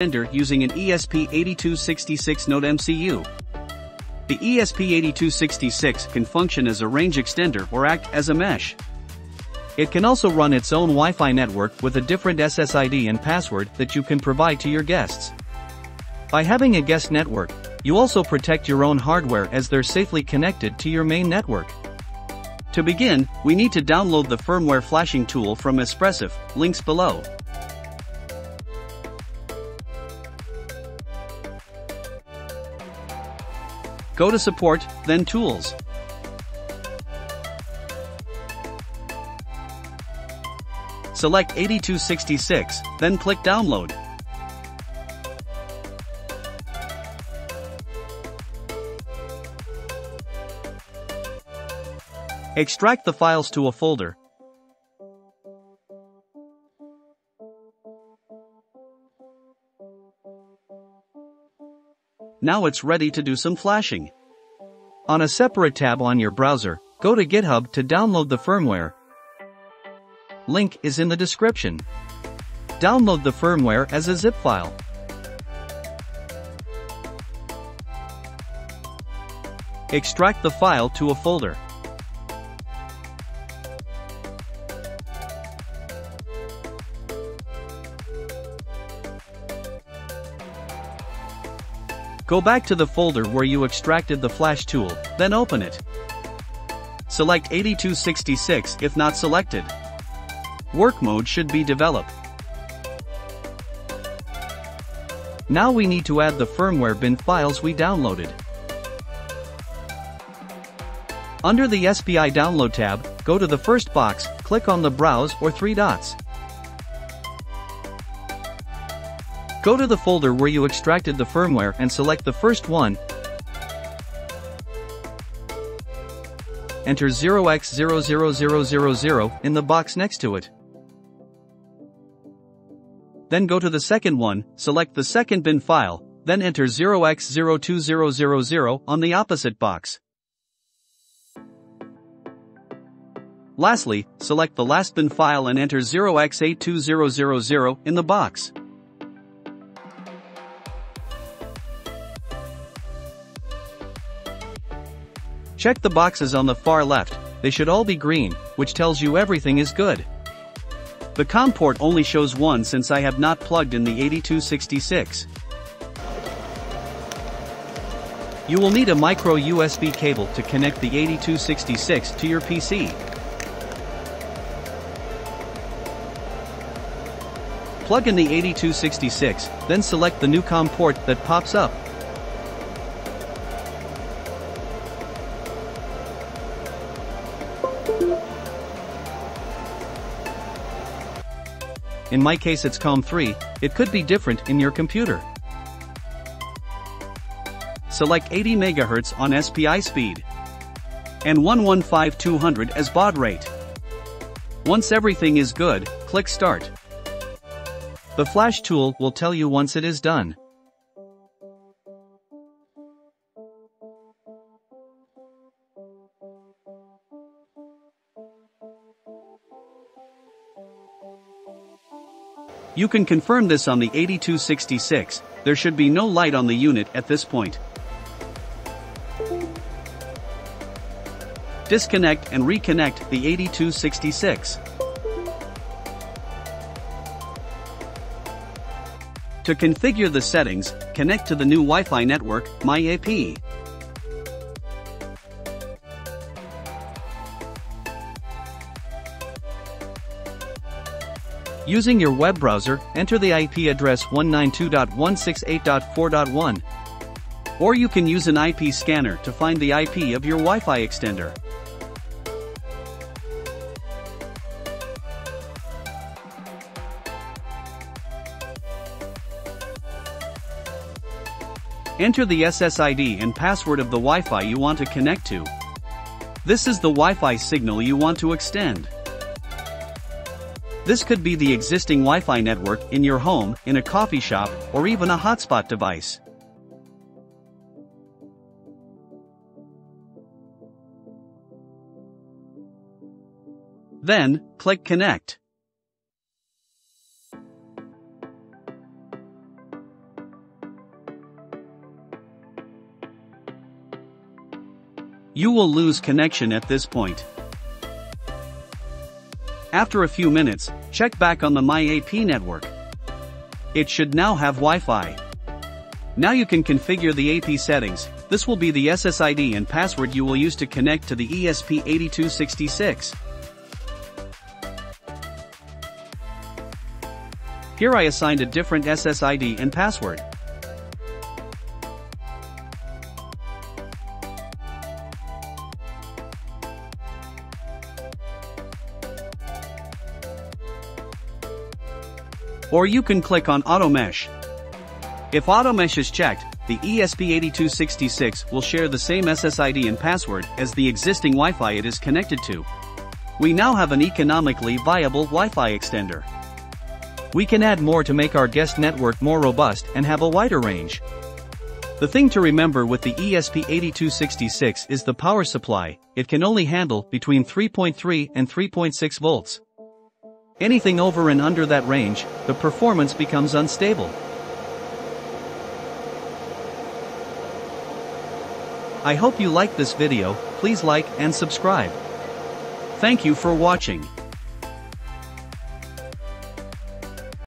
vendor using an ESP8266 NodeMCU. The ESP8266 can function as a range extender or act as a mesh. It can also run its own Wi-Fi network with a different SSID and password that you can provide to your guests. By having a guest network, you also protect your own hardware as they're safely connected to your main network. To begin, we need to download the firmware flashing tool from Espressif, links below. Go to Support, then Tools. Select 8266, then click Download. Extract the files to a folder. Now it's ready to do some flashing. On a separate tab on your browser, go to GitHub to download the firmware. Link is in the description. Download the firmware as a zip file. Extract the file to a folder. Go back to the folder where you extracted the flash tool, then open it. Select 8266 if not selected. Work mode should be developed. Now we need to add the firmware bin files we downloaded. Under the SPI download tab, go to the first box, click on the browse or three dots. Go to the folder where you extracted the firmware and select the first one. Enter 0x00000 in the box next to it. Then go to the second one, select the second bin file, then enter 0x02000 on the opposite box. Lastly, select the last bin file and enter 0x82000 in the box. Check the boxes on the far left, they should all be green, which tells you everything is good. The COM port only shows one since I have not plugged in the 8266. You will need a micro USB cable to connect the 8266 to your PC. Plug in the 8266, then select the new COM port that pops up. In my case it's COM 3, it could be different in your computer. Select 80 MHz on SPI speed and 115200 as baud rate. Once everything is good, click Start. The flash tool will tell you once it is done. You can confirm this on the 8266, there should be no light on the unit at this point. Disconnect and reconnect the 8266. To configure the settings, connect to the new Wi-Fi network, MyAP. Using your web browser, enter the IP address 192.168.4.1. Or you can use an IP scanner to find the IP of your Wi-Fi extender. Enter the SSID and password of the Wi-Fi you want to connect to. This is the Wi-Fi signal you want to extend. This could be the existing Wi-Fi network in your home, in a coffee shop, or even a hotspot device. Then, click Connect. you will lose connection at this point. After a few minutes, check back on the MyAP network. It should now have Wi-Fi. Now you can configure the AP settings. This will be the SSID and password you will use to connect to the ESP8266. Here I assigned a different SSID and password. Or you can click on Auto Mesh. If Auto Mesh is checked, the ESP8266 will share the same SSID and password as the existing Wi-Fi it is connected to. We now have an economically viable Wi-Fi extender. We can add more to make our guest network more robust and have a wider range. The thing to remember with the ESP8266 is the power supply. It can only handle between 3.3 and 3.6 volts. Anything over and under that range, the performance becomes unstable. I hope you like this video. Please like and subscribe. Thank you for watching.